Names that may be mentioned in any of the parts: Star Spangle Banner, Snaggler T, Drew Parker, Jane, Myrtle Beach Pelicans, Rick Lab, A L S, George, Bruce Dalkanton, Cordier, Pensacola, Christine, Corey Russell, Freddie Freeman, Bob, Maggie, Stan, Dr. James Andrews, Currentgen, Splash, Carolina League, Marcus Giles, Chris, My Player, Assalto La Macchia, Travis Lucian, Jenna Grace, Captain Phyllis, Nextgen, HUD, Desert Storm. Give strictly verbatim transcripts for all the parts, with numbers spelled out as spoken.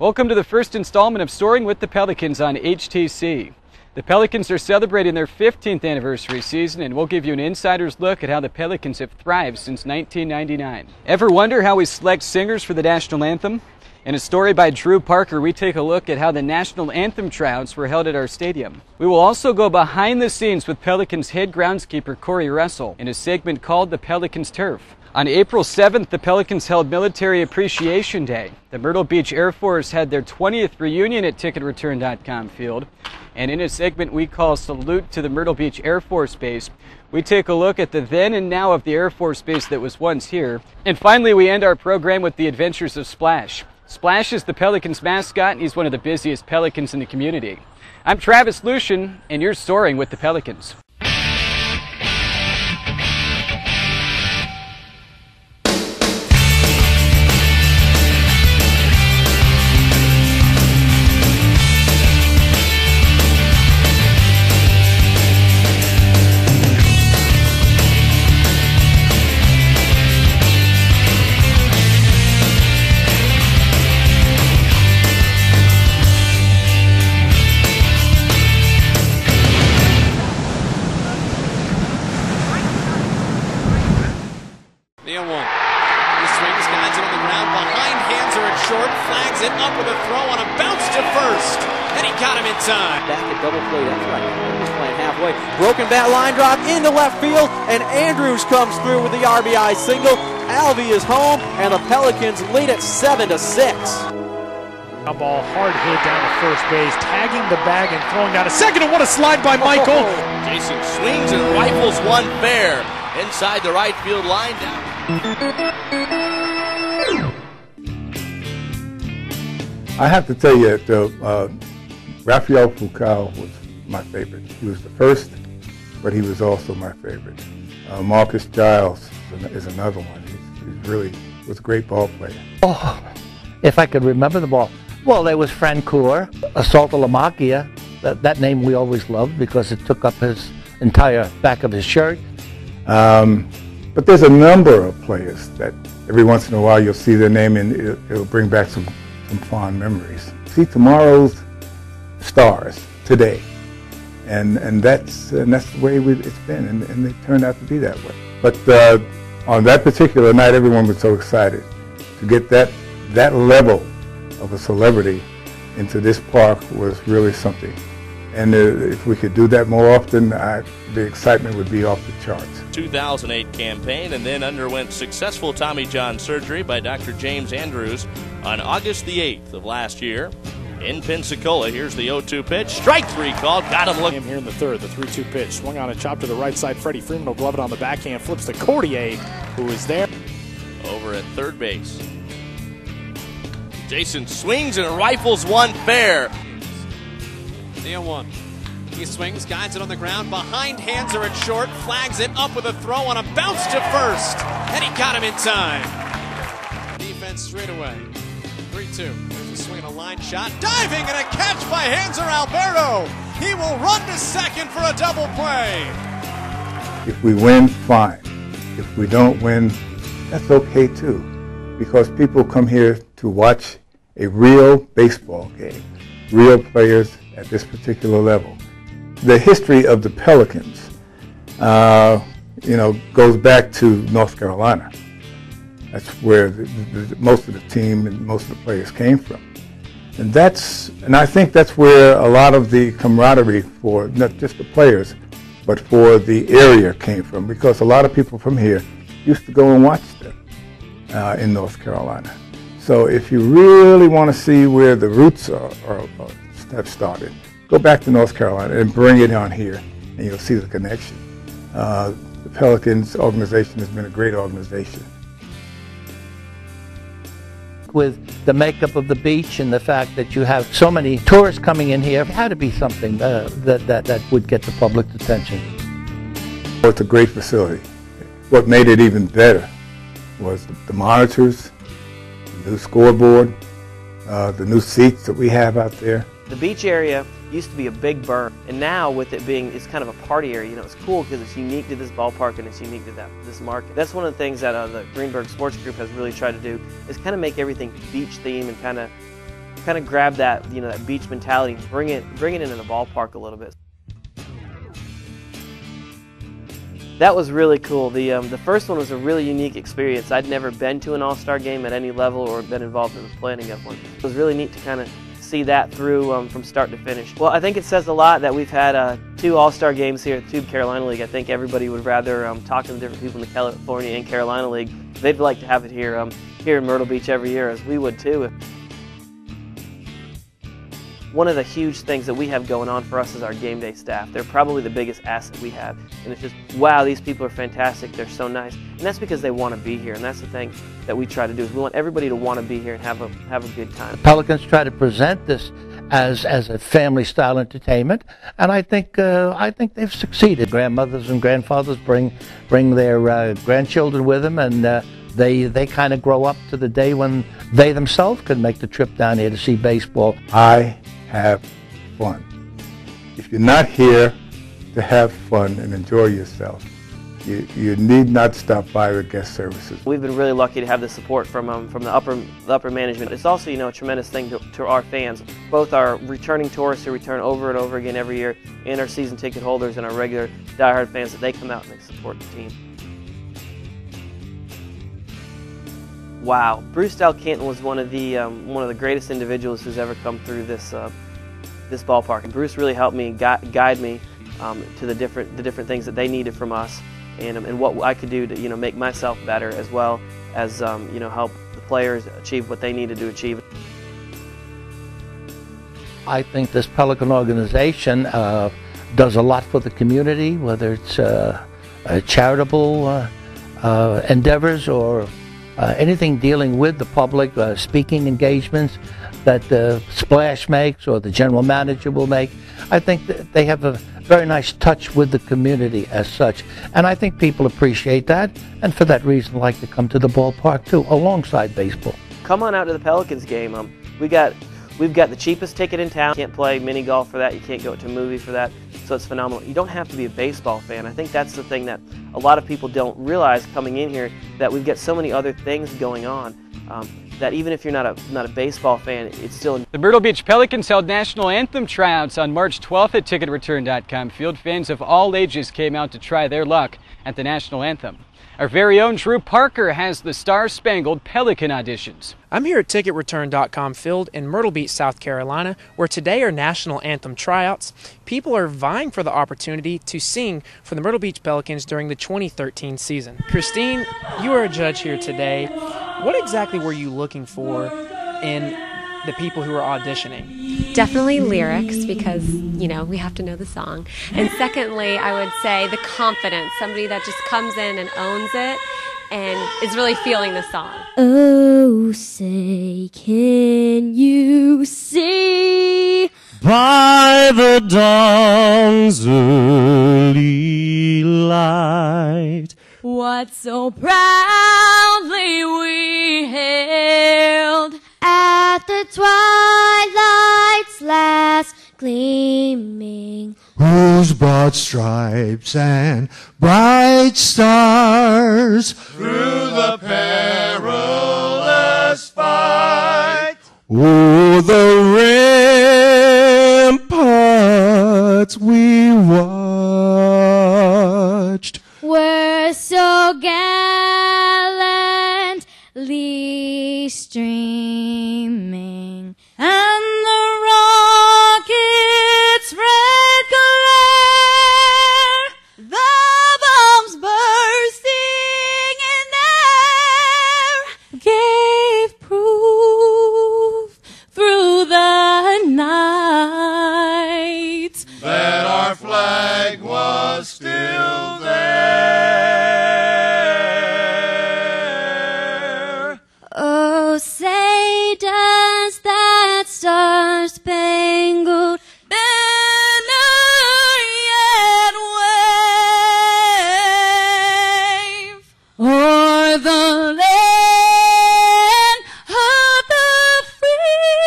Welcome to the first installment of Soaring with the Pelicans on H T C. The Pelicans are celebrating their fifteenth anniversary season, and we'll give you an insider's look at how the Pelicans have thrived since nineteen ninety-nine. Ever wonder how we select singers for the national anthem? In a story by Drew Parker, we take a look at how the national anthem tryouts were held at our stadium. We will also go behind the scenes with Pelicans head groundskeeper Corey Russell in a segment called The Pelicans Turf. On April seventh, the Pelicans held Military Appreciation Day. The Myrtle Beach Air Force had their twentieth reunion at Ticket Return dot com field. And in a segment we call Salute to the Myrtle Beach Air Force Base, we take a look at the then and now of the Air Force Base that was once here. And finally, we end our program with the adventures of Splash. Splash is the Pelicans mascot, and he's one of the busiest Pelicans in the community. I'm Travis Lucian, and you're Soaring with the Pelicans. Into left field, and Andrews comes through with the R B I single. Alvey is home, and the Pelicans lead at seven to six. A ball hard hit down to first base, tagging the bag and throwing down a second, and what a slide by Michael. Oh. Jason swings and rifles one fair inside the right field line down. I have to tell you, though, uh, Raphael Furcal was my favorite. He was the first, but he was also my favorite. Uh, Marcus Giles is another one. He's, he's really was a great ball player. Oh, if I could remember the ball. Well, there was Francoeur, Assalto La Macchia. That, that name we always loved because it took up his entire back of his shirt. Um, but there's a number of players that every once in a while you'll see their name and it'll, it'll bring back some, some fond memories. See tomorrow's stars today. And, and, that's, and that's the way we, it's been, and, and it turned out to be that way. But uh, on that particular night, everyone was so excited to get that, that level of a celebrity into this park was really something. And uh, if we could do that more often, I, the excitement would be off the charts. two thousand eight campaign, and then underwent successful Tommy John surgery by Doctor James Andrews on August the eighth of last year. In Pensacola, here's the oh two pitch. Strike three called. Got him looking. Here in the third, the three two pitch. Swung on a chop to the right side. Freddie Freeman will glove it on the backhand. Flips to Cordier, who is there. Over at third base. Jason swings and rifles one fair. Deal one. He swings, guides it on the ground. Behind Hanser at short. Flags it up with a throw on a bounce to first. And he got him in time. Defense straight away. three two. Swing, a line shot, diving, and a catch by Hanser Alberto. He will run to second for a double play. If we win, fine. If we don't win, that's okay too, because people come here to watch a real baseball game, real players at this particular level. The history of the Pelicans, uh, you know, goes back to North Carolina. That's where the, the, most of the team and most of the players came from. And that's, and I think that's where a lot of the camaraderie for not just the players, but for the area came from, because a lot of people from here used to go and watch them uh, in North Carolina. So if you really want to see where the roots are, are, are, have started, go back to North Carolina and bring it on here, and you'll see the connection. Uh, the Pelicans organization has been a great organization. With the makeup of the beach and the fact that you have so many tourists coming in here, it had to be something uh, that, that, that would get the public's attention. It's a great facility. What made it even better was the, the monitors, the new scoreboard, uh, the new seats that we have out there. The beach area used to be a big burn, and now with it being, it's kind of a party area. You know, it's cool because it's unique to this ballpark and it's unique to that this market. That's one of the things that uh, the Greenberg Sports Group has really tried to do, is kind of make everything beach themed and kind of kind of grab that, you know, that beach mentality, bring it, bring it into the ballpark a little bit. That was really cool. The, um, the first one was a really unique experience. I'd never been to an all-star game at any level or been involved in the planning of one. It was really neat to kind of see that through um, from start to finish. Well, I think it says a lot that we've had uh, two all-star games here at the Carolina League. I think everybody would rather um, talk to the different people in the California and Carolina League. They'd like to have it here, um, here in Myrtle Beach every year, as we would too. One of the huge things that we have going on for us is our game day staff. They're probably the biggest asset we have. And it's just, wow, these people are fantastic, they're so nice. And that's because they want to be here, and that's the thing that we try to do, is we want everybody to want to be here and have a, have a good time. The Pelicans try to present this as, as a family-style entertainment, and I think, uh, I think they've succeeded. Grandmothers and grandfathers bring, bring their uh, grandchildren with them, and uh, They, they kind of grow up to the day when they themselves can make the trip down here to see baseball. I have fun. If you're not here to have fun and enjoy yourself, you, you need not stop by with guest services. We've been really lucky to have the support from, um, from the upper, the upper management. It's also, you know, a tremendous thing to, to our fans, both our returning tourists who return over and over again every year, and our season ticket holders and our regular diehard fans, that they come out and they support the team. Wow, Bruce Dalkanton was one of the um, one of the greatest individuals who's ever come through this uh, this ballpark. And Bruce really helped me gu guide me um, to the different the different things that they needed from us, and um, and what I could do to, you know, make myself better, as well as um, you know, help the players achieve what they needed to achieve. I think this Pelican organization uh, does a lot for the community, whether it's uh, uh, charitable uh, uh, endeavors or Uh, anything dealing with the public, uh, speaking engagements that uh, Splash makes or the general manager will make. I think that they have a very nice touch with the community as such. And I think people appreciate that, and for that reason like to come to the ballpark too, alongside baseball. Come on out to the Pelicans game. Um, we got, we've got the cheapest ticket in town. You can't play mini golf for that. You can't go to a movie for that. So it's phenomenal. You don't have to be a baseball fan. I think that's the thing that a lot of people don't realize coming in here, that we've got so many other things going on um, that even if you're not a, not a baseball fan, it's still... The Myrtle Beach Pelicans held National Anthem tryouts on March twelfth at Ticket Return dot com. Field fans of all ages came out to try their luck at the National Anthem. Our very own Drew Parker has the Star-Spangled Pelican auditions. I'm here at Ticket Return dot com Field in Myrtle Beach, South Carolina, where today are National Anthem tryouts. People are vying for the opportunity to sing for the Myrtle Beach Pelicans during the twenty thirteen season. Christine, you are a judge here today. What exactly were you looking for in the people who were auditioning? Definitely lyrics, because, you know, we have to know the song. And secondly, I would say the confidence, somebody that just comes in and owns it and is really feeling the song. Oh, say can you see by the dawn's early light what so proudly we hailed at the twilight's last gleaming, whose broad stripes and bright stars through the perilous fight o'er the ramparts we watched were so gallantly streaming, and the rocket's red glare, the bombs bursting in air, gave proof through the night that our flag was still there. Oh, say does that star-spangled banner yet wave o'er the land of the free,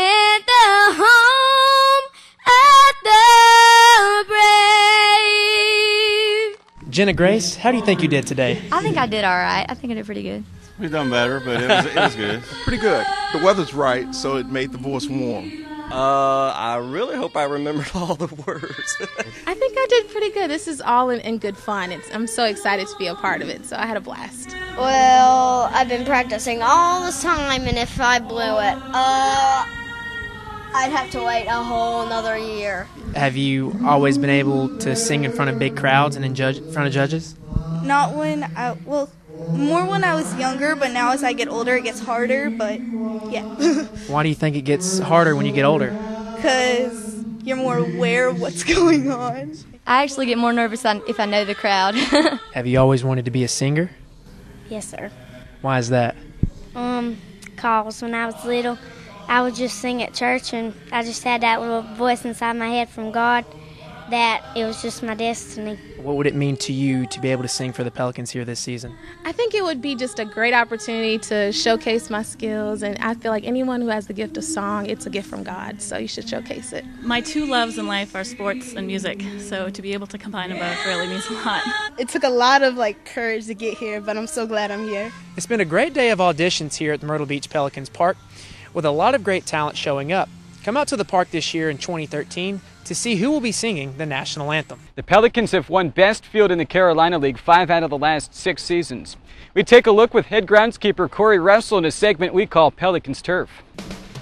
and the home of the brave. Jenna Grace, how do you think you did today? I think I did all right. I think I did pretty good. We've done better, but it was, it was good. Pretty good. the weather's right, so it made the voice warm. Uh, I really hope I remembered all the words. I think I did pretty good. This is all in, in good fun. It's, I'm so excited to be a part of it, so I had a blast. Well, I've been practicing all this time, and if I blew it, uh, I'd have to wait a whole another year. Have you always been able to sing in front of big crowds and in judge, in front of judges? Not when I, well, more when I was younger, but now as I get older, it gets harder, but yeah. Why do you think it gets harder when you get older? Because you're more aware of what's going on. I actually get more nervous if I know the crowd. Have you always wanted to be a singer? Yes, sir. Why is that? Um, because when I was little, I would just sing at church, and I just had that little voice inside my head from God that it was just my destiny. What would it mean to you to be able to sing for the Pelicans here this season? I think it would be just a great opportunity to showcase my skills, and I feel like anyone who has the gift of song, it's a gift from God, so you should showcase it. My two loves in life are sports and music, so to be able to combine them both really means a lot. It took a lot of like courage to get here, but I'm so glad I'm here. It's been a great day of auditions here at the Myrtle Beach Pelicans Park with a lot of great talent showing up. Come out to the park this year in twenty thirteen to see who will be singing the national anthem. The Pelicans have won best field in the Carolina League five out of the last six seasons. We take a look with head groundskeeper Corey Russell in a segment we call Pelicans Turf.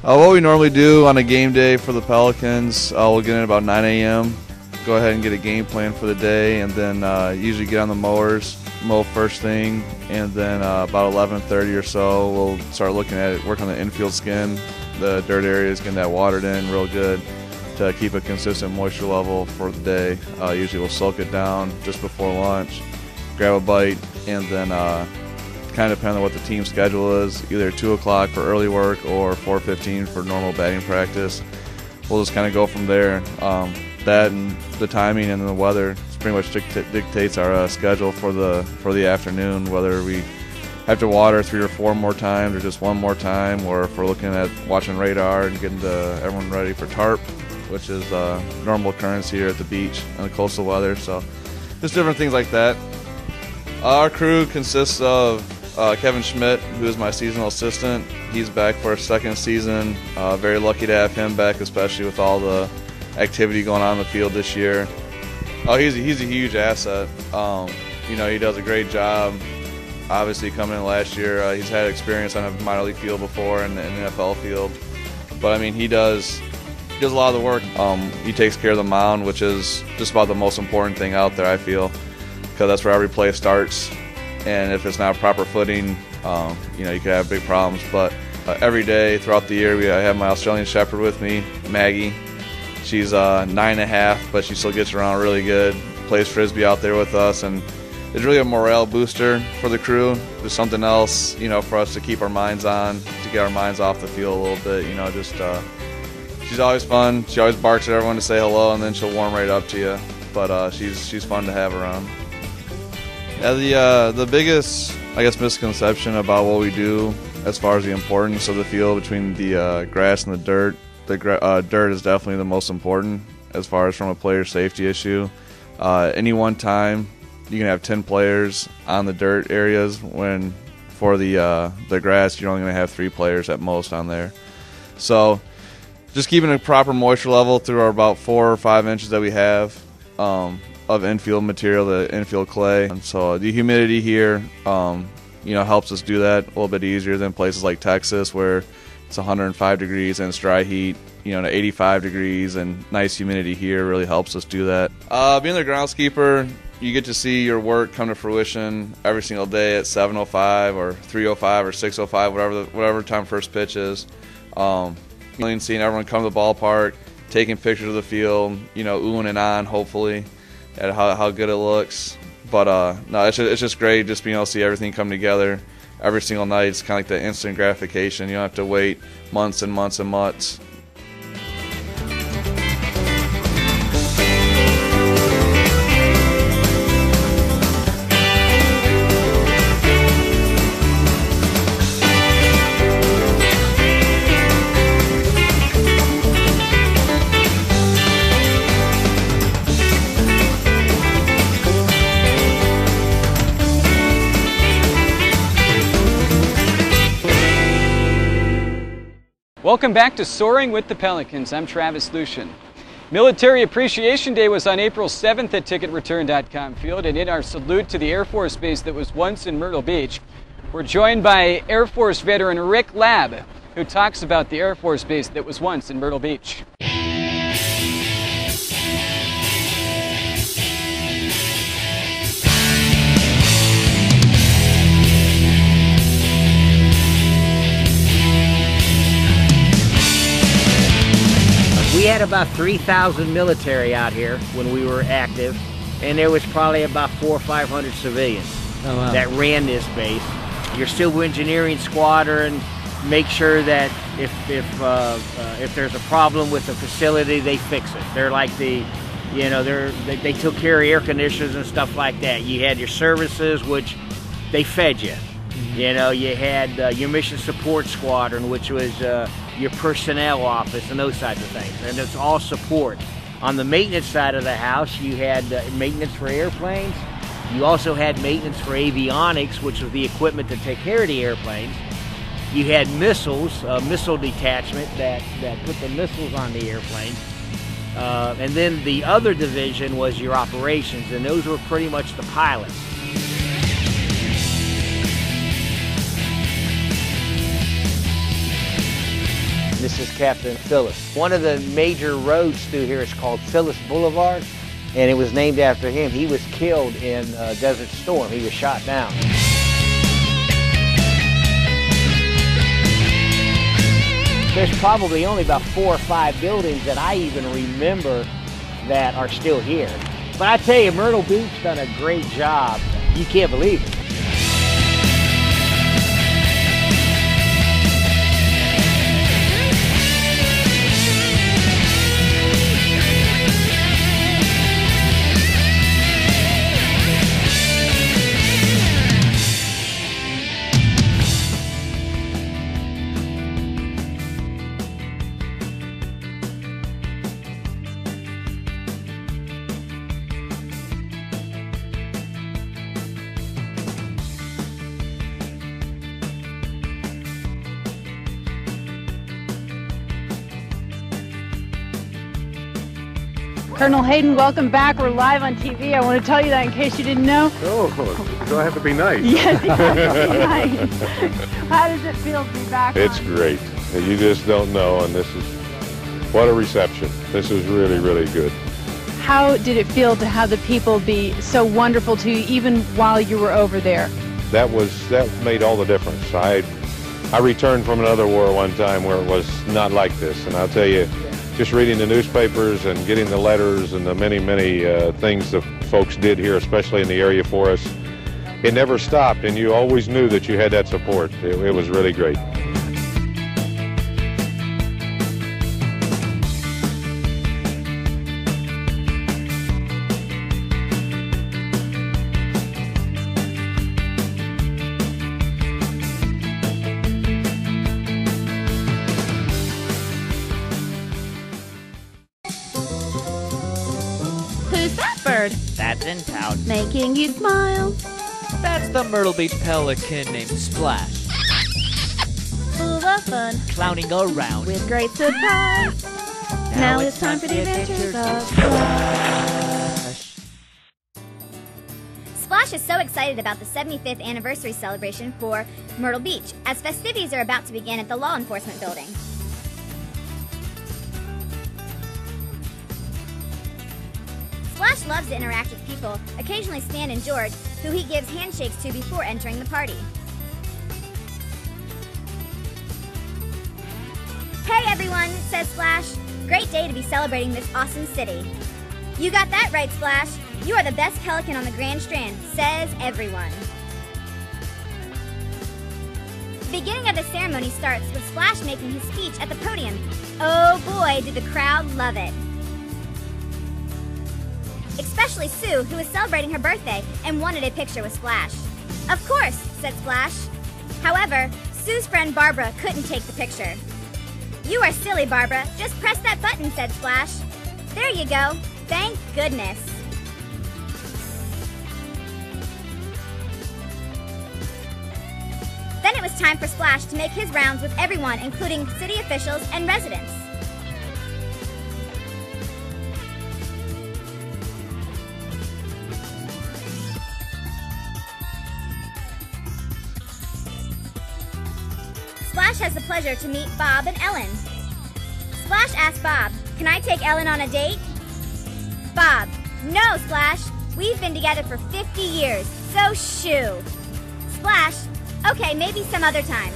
Uh, what we normally do on a game day for the Pelicans, uh, we'll get in about nine A M, go ahead and get a game plan for the day, and then uh, usually get on the mowers, mow first thing, and then uh, about eleven thirty or so we'll start looking at it, work on the infield skin. The dirt area is getting that watered in real good to keep a consistent moisture level for the day. Uh, usually we'll soak it down just before lunch, grab a bite, and then uh, kind of depending on what the team schedule is, either two o'clock for early work or four fifteen for normal batting practice. We'll just kind of go from there. Um, that and the timing and the weather pretty much dictates our uh, schedule for the, for the afternoon, whether we have to water three or four more times or just one more time, or if we're looking at watching radar and getting the, everyone ready for tarp, which is uh, normal occurrence here at the beach and the coastal weather, so just different things like that. Our crew consists of uh, Kevin Schmidt, who is my seasonal assistant. He's back for his second season. Uh, very lucky to have him back, especially with all the activity going on in the field this year. Oh, he's a, he's a huge asset. Um, you know, he does a great job. Obviously, coming in last year, uh, he's had experience on a minor league field before and an N F L field. But I mean, he does he does a lot of the work. Um, he takes care of the mound, which is just about the most important thing out there, I feel, because that's where every play starts. And if it's not proper footing, um, you know, you could have big problems. But uh, every day throughout the year, we I have my Australian Shepherd with me, Maggie. She's uh, nine and a half, but she still gets around really good. Plays frisbee out there with us, and it's really a morale booster for the crew. There's something else, you know, for us to keep our minds on, to get our minds off the field a little bit, you know, just, uh, she's always fun. She always barks at everyone to say hello, and then she'll warm right up to you. But uh, she's, she's fun to have around. Yeah, the, uh, the biggest, I guess, misconception about what we do as far as the importance of the field between the uh, grass and the dirt, the gra uh, dirt is definitely the most important as far as from a player safety issue. Uh, any one time, you can have ten players on the dirt areas, when for the uh, the grass you're only going to have three players at most on there. So just keeping a proper moisture level through our about four or five inches that we have um, of infield material, the infield clay. And so the humidity here, um, you know, helps us do that a little bit easier than places like Texas where it's one hundred five degrees and it's dry heat, you know, to eighty-five degrees, and nice humidity here really helps us do that. Uh, being the groundskeeper, you get to see your work come to fruition every single day at seven oh five or three oh five or six oh five, whatever the, whatever time first pitch is. Um, seeing everyone come to the ballpark, taking pictures of the field, you know, oohing and ahhing, hopefully, at how, how good it looks. But uh, no, it's just, it's just great just being able to see everything come together every single night. It's kind of like the instant gratification. You don't have to wait months and months and months. Welcome back to Soaring with the Pelicans. I'm Travis Lucian. Military Appreciation Day was on April seventh at Ticket Return dot com Field, and in our salute to the Air Force Base that was once in Myrtle Beach, we're joined by Air Force veteran Rick Lab, who talks about the Air Force Base that was once in Myrtle Beach. We had about three thousand military out here when we were active, and there was probably about four or five hundred civilians oh, wow. that ran this base. Your civil engineering squadron make sure that if if uh, uh, if there's a problem with the facility, they fix it. They're like the, you know, they're they, they took care of air conditioners and stuff like that. You had your services, which they fed you. Mm-hmm. You know, you had uh, your mission support squadron, which was. Uh, your personnel office and those types of things, and it's all support. On the maintenance side of the house, you had uh, maintenance for airplanes. You also had maintenance for avionics, which was the equipment to take care of the airplanes. You had missiles, a missile detachment that, that put the missiles on the airplane. Uh, and then the other division was your operations, and those were pretty much the pilots. This is Captain Phyllis. One of the major roads through here is called Phyllis Boulevard, and it was named after him. He was killed in uh, Desert Storm. He was shot down. There's probably only about four or five buildings that I even remember that are still here. But I tell you, Myrtle Beach done a great job. You can't believe it. Colonel Hayden, welcome back. We're live on T V. I want to tell you that in case you didn't know. Oh, do I have to be nice? Yes, you have to be nice. How does it feel to be back? It's on? Great. You just don't know, and this is, what a reception. This is really, really good. How did it feel to have the people be so wonderful to you, even while you were over there? That was, that made all the difference. I, I returned from another war one time where it was not like this, and I'll tell you, just reading the newspapers and getting the letters and the many, many uh, things that folks did here, especially in the area for us, it never stopped, and you always knew that you had that support. It, it was really great. Making you smile. That's the Myrtle Beach pelican named Splash. Full of fun. Clowning around. With great surprise. Now, now it's time, time for the adventures of Splash. Splash is so excited about the seventy-fifth anniversary celebration for Myrtle Beach, as festivities are about to begin at the law enforcement building. Splash loves to interact with people, occasionally Stan and George, who he gives handshakes to before entering the party. Hey everyone, says Splash. Great day to be celebrating this awesome city. You got that right, Splash. You are the best pelican on the Grand Strand, says everyone. The beginning of the ceremony starts with Splash making his speech at the podium. Oh boy, did the crowd love it. Especially Sue, who was celebrating her birthday and wanted a picture with Splash. Of course, said Splash. However, Sue's friend Barbara couldn't take the picture. You are silly, Barbara. Just press that button, said Splash. There you go. Thank goodness. Then it was it's time for Splash to make his rounds with everyone, including city officials and residents. Splash has the pleasure to meet Bob and Ellen. Splash asks Bob, "Can I take Ellen on a date?" Bob, "No, Splash. We've been together for fifty years, so shoo." Splash, "Okay, maybe some other time."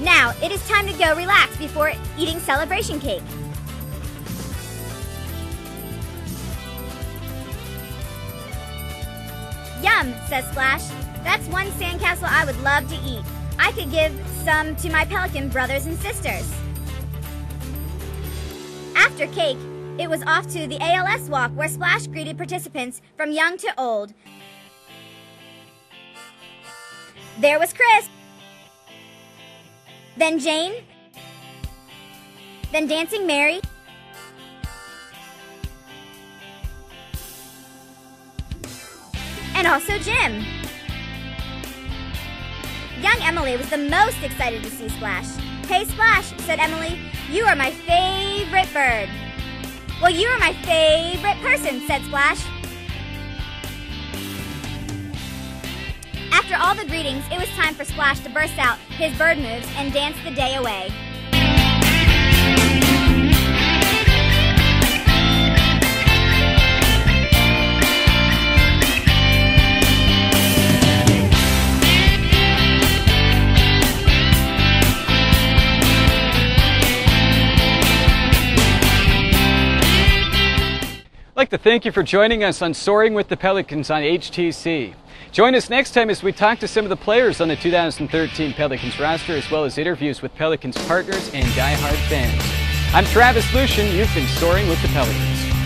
Now, it is time to go relax before eating celebration cake. "Yum," says Splash. "That's one sandcastle I would love to eat. I could give some to my pelican brothers and sisters." After cake, it was off to the A L S walk where Splash greeted participants from young to old. There was Chris, then Jane, then Dancing Mary, and also Jim. Young Emily was the most excited to see Splash. "Hey Splash," said Emily, "you are my favorite bird." "Well, you are my favorite person," said Splash. After all the greetings, it was time for Splash to burst out his bird moves and dance the day away. I'd like to thank you for joining us on Soaring with the Pelicans on H T C. Join us next time as we talk to some of the players on the two thousand thirteen Pelicans roster, as well as interviews with Pelicans partners and diehard fans. I'm Travis Lucian. You've been Soaring with the Pelicans.